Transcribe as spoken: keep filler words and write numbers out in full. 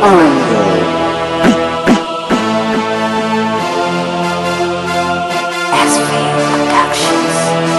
S V Productions.